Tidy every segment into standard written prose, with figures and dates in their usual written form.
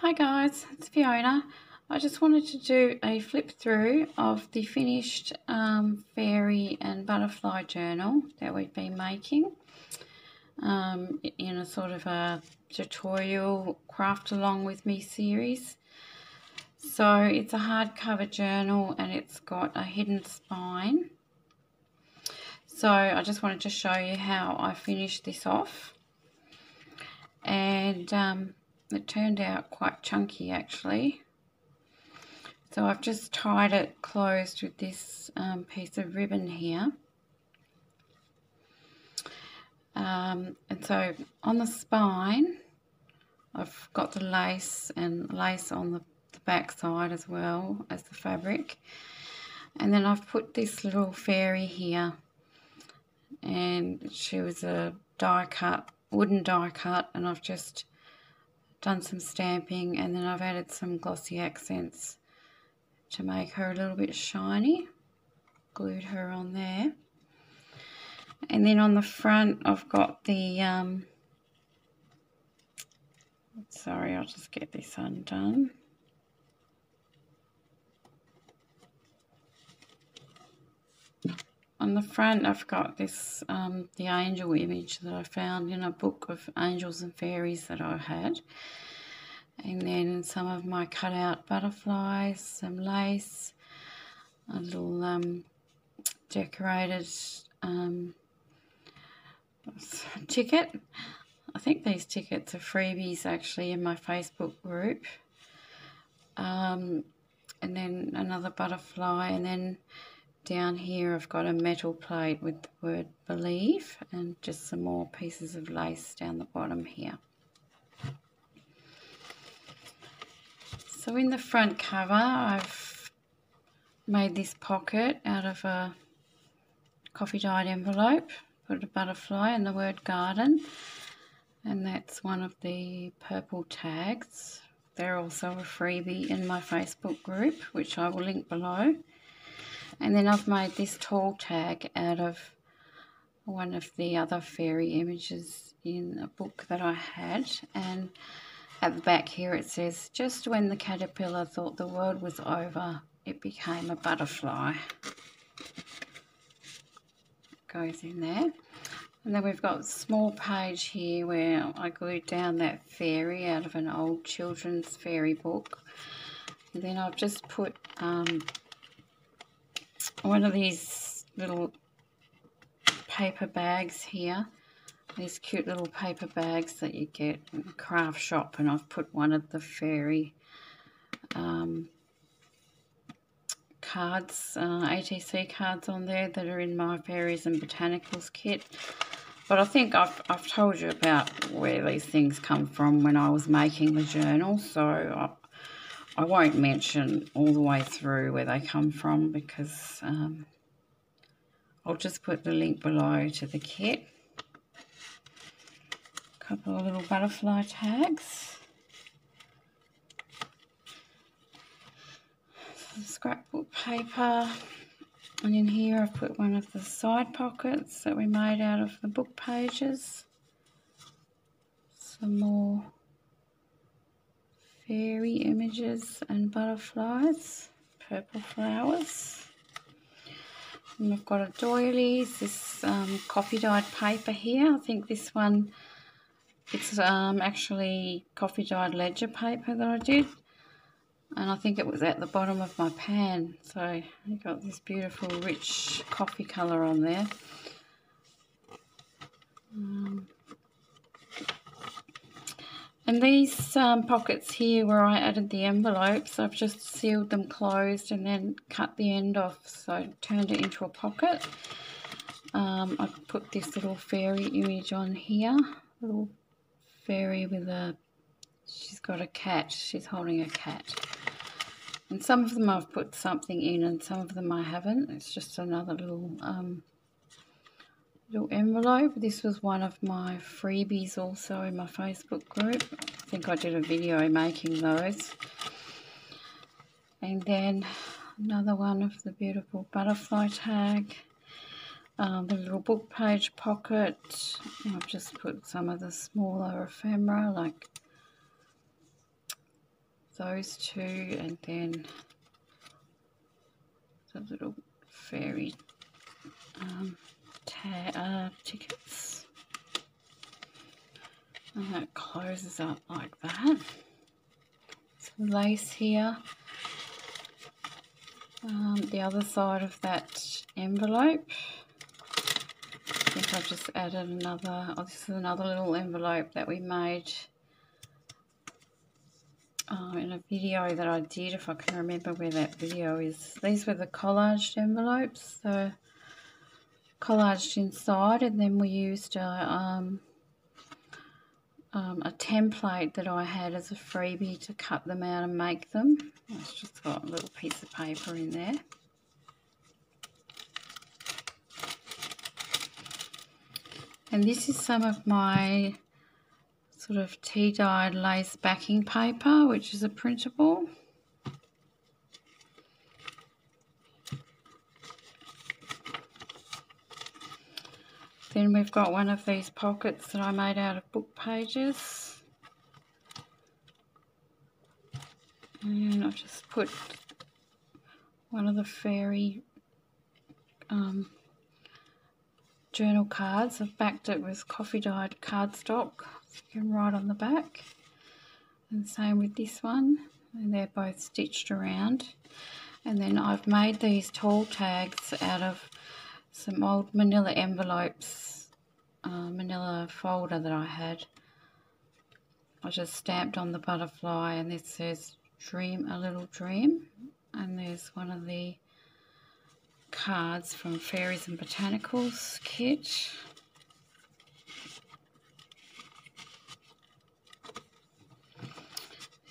Hi guys, it's Fiona. I just wanted to do a flip through of the finished fairy and butterfly journal that we've been making in a sort of a tutorial craft along with me series. So it's a hardcover journal and it's got a hidden spine. So I just wanted to show you how I finished this off, and it turned out quite chunky actually. So I've just tied it closed with this piece of ribbon here. And so on the spine, I've got the lace and lace on the back side as well as the fabric. And then I've put this little fairy here, and she was a die cut, wooden die cut, and I've just done some stamping, and then I've added some glossy accents to make her a little bit shiny, glued her on there. And then on the front I've got the sorry, I'll just get this undone. On the front I've got this the angel image that I found in a book of angels and fairies that I had, and then some of my cut out butterflies, some lace, a little decorated ticket. I think these tickets are freebies actually in my Facebook group, and then another butterfly, and then down here I've got a metal plate with the word believe, and just some more pieces of lace down the bottom here. So in the front cover I've made this pocket out of a coffee dyed envelope, put a butterfly and the word garden, and that's one of the purple tags. They're also a freebie in my Facebook group, which I will link below. And then I've made this tall tag out of one of the other fairy images in a book that I had, and at the back here it says, "Just when the caterpillar thought the world was over, it became a butterfly." Goes in there. And then we've got a small page here where I glued down that fairy out of an old children's fairy book. And then I've just put one of these little paper bags here. These cute little paper bags that you get in the craft shop, and I've put one of the fairy cards, ATC cards on there that are in my fairies and botanicals kit. But I think I've told you about where these things come from when I was making the journal, so I won't mention all the way through where they come from, because I'll just put the link below to the kit. Couple of little butterfly tags, some scrapbook paper, and in here I've put one of the side pockets that we made out of the book pages, some more fairy images and butterflies, purple flowers, and I've got a doily, this coffee dyed paper here. I think this one, it's actually coffee dyed ledger paper that I did, and I think it was at the bottom of my pan, so I got this beautiful rich coffee colour on there. And these pockets here where I added the envelopes, I've just sealed them closed and then cut the end off, so I turned it into a pocket. I put this little fairy image on here, little fairy with a, she's got a cat, she's holding a cat, and some of them I've put something in and some of them I haven't. It's just another little little envelope. This was one of my freebies also in my Facebook group. I think I did a video making those. And then another one of the beautiful butterfly tag. The little book page pocket, I've just put some of the smaller ephemera like those two, and then the little fairy tickets, and that closes up like that. Some lace here, the other side of that envelope. I think I've just added another, oh, this is another little envelope that we made in a video that I did, if I can remember where that video is. These were the collaged envelopes, so collaged inside, and then we used a template that I had as a freebie to cut them out and make them. It's just got a little piece of paper in there. And this is some of my sort of tea dyed lace backing paper, which is a printable. Then we've got one of these pockets that I made out of book pages, and I've just put one of the fairy journal cards. I've backed it with coffee dyed cardstock, so you can write on the back, and same with this one, and they're both stitched around. And then I've made these tall tags out of some old manila envelopes, manila folder that I had. I just stamped on the butterfly, and this says "Dream a Little Dream," and there's one of the cards from Fairies and Botanicals kit.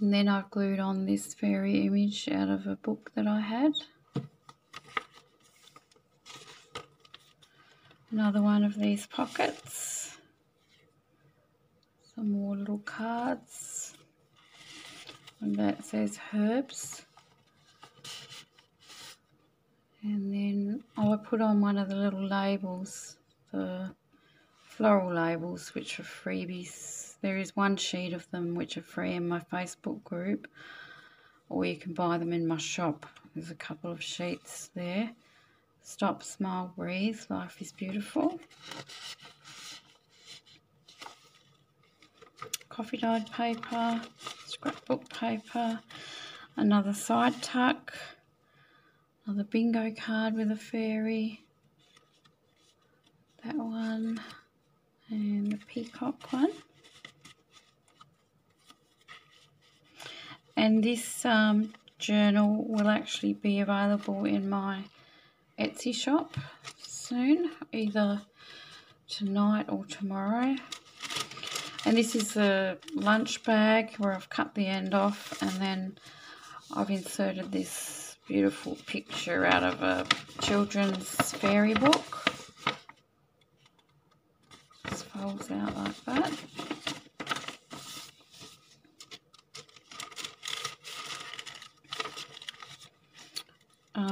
And then I've glued on this fairy image out of a book that I had. Another one of these pockets. Some more little cards. And that says herbs. And then I put on one of the little labels, the floral labels, which are freebies. There is one sheet of them which are free in my Facebook group, or you can buy them in my shop. There's a couple of sheets there. Stop, smile, breathe. Life is beautiful. Coffee dyed paper, scrapbook paper, another side tuck. Another bingo card with a fairy, that one, and the peacock one. And this journal will actually be available in my Etsy shop soon, either tonight or tomorrow. And this is a lunch bag where I've cut the end off, and then I've inserted this beautiful picture out of a children's fairy book. Just folds out like that.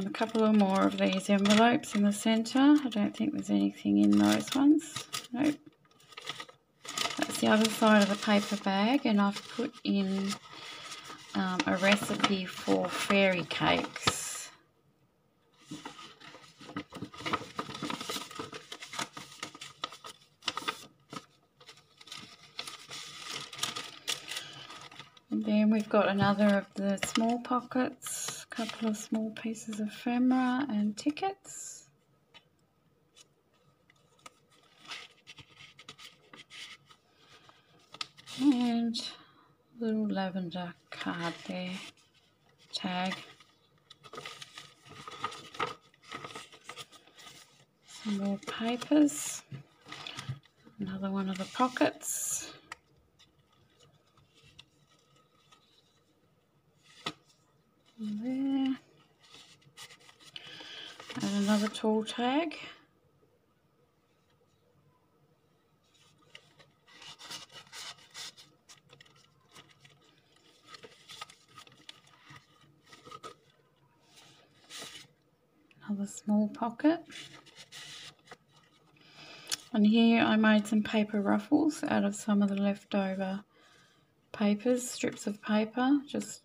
A couple of more of these envelopes in the centre. I don't think there's anything in those ones. Nope. That's the other side of the paper bag, and I've put in a recipe for fairy cakes. And then we've got another of the small pockets, a couple of small pieces of ephemera and tickets. And a little lavender card there, tag, some more papers, another one of the pockets, and there, and another tall tag. Another small pocket. And here I made some paper ruffles out of some of the leftover papers, strips of paper, just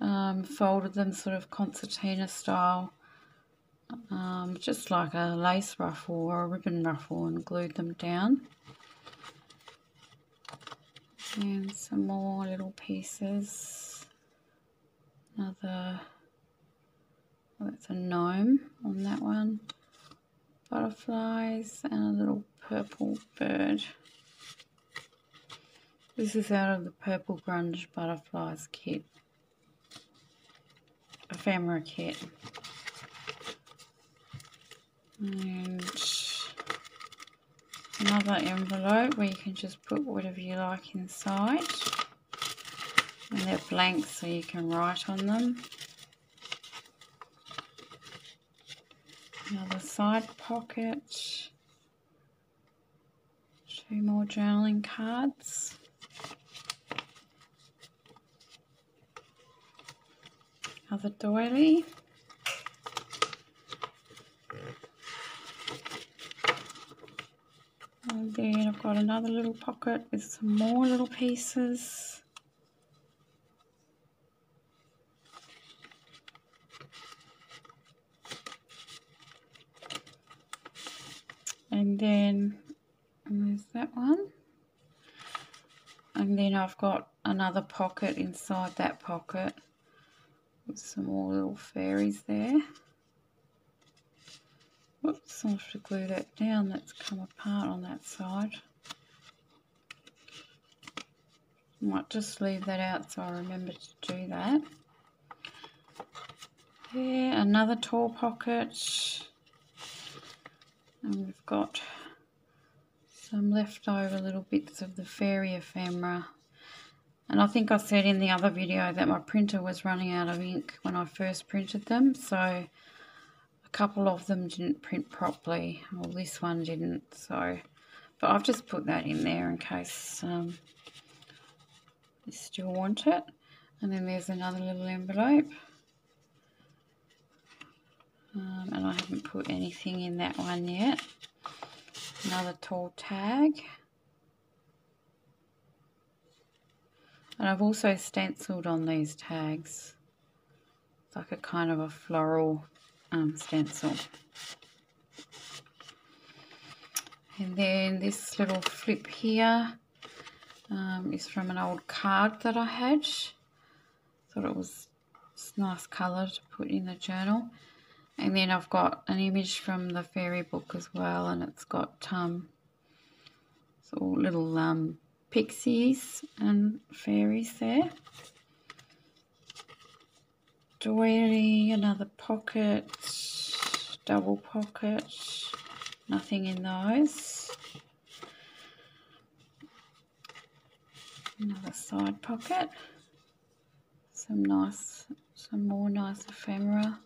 folded them sort of concertina style, just like a lace ruffle or a ribbon ruffle, and glued them down. And some more little pieces. Another, well, that's a gnome on that one. Butterflies and a little purple bird. This is out of the Purple Grunge Butterflies kit, ephemera kit. And another envelope where you can just put whatever you like inside, and they're blank so you can write on them. Another side pocket, two more journaling cards, another doily. And then I've got another little pocket with some more little pieces. And then there's that one. And then I've got another pocket inside that pocket with some more little fairies there. Whoops, I'll have to glue that down, that's come apart on that side. Might just leave that out so I remember to do that. There, another tall pocket. And we've got some leftover little bits of the fairy ephemera. And I think I said in the other video that my printer was running out of ink when I first printed them, so a couple of them didn't print properly. Well, this one didn't, so, but I've just put that in there in case you still want it. And then there's another little envelope, and I haven't put anything in that one yet. Another tall tag, and I've also stenciled on these tags. It's like a kind of a floral stencil. And then this little flip here is from an old card that I had. Thought it was a nice colour to put in the journal. And then I've got an image from the fairy book as well, and it's got it's all little pixies and fairies there. Doily, another pocket, double pocket, nothing in those. Another side pocket, some more nice ephemera.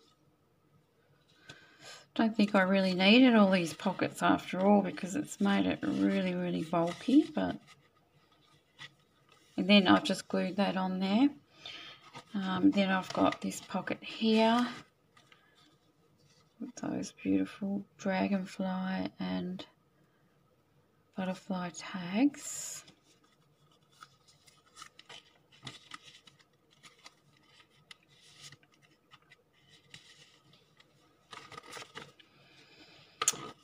Don't think I really needed all these pockets after all, because it's made it really, really bulky. But and then I've just glued that on there. Then I've got this pocket here with those beautiful dragonfly and butterfly tags.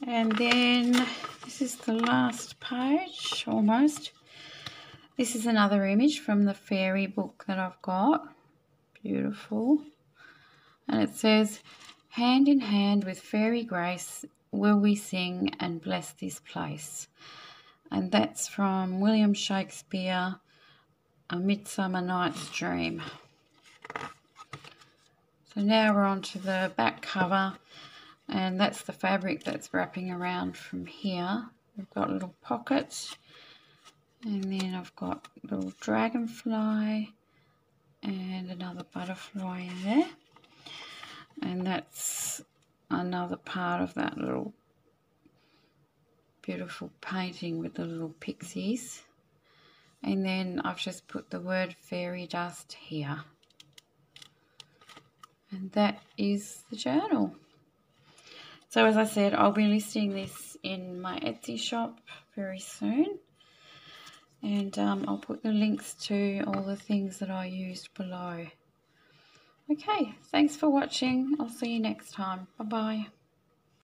And then this is the last page, almost. This is another image from the fairy book that I've got. Beautiful. And it says, hand in hand with fairy grace will we sing and bless this place. And that's from William Shakespeare, A Midsummer Night's Dream. So now we're on to the back cover, and that's the fabric that's wrapping around from here. We've got little pockets, and then I've got little dragonfly and another butterfly in there, and that's another part of that little beautiful painting with the little pixies. And then I've just put the word fairy dust here, and that is the journal. So as I said, I'll be listing this in my Etsy shop very soon. And I'll put the links to all the things that I used below. Okay, thanks for watching. I'll see you next time. Bye-bye.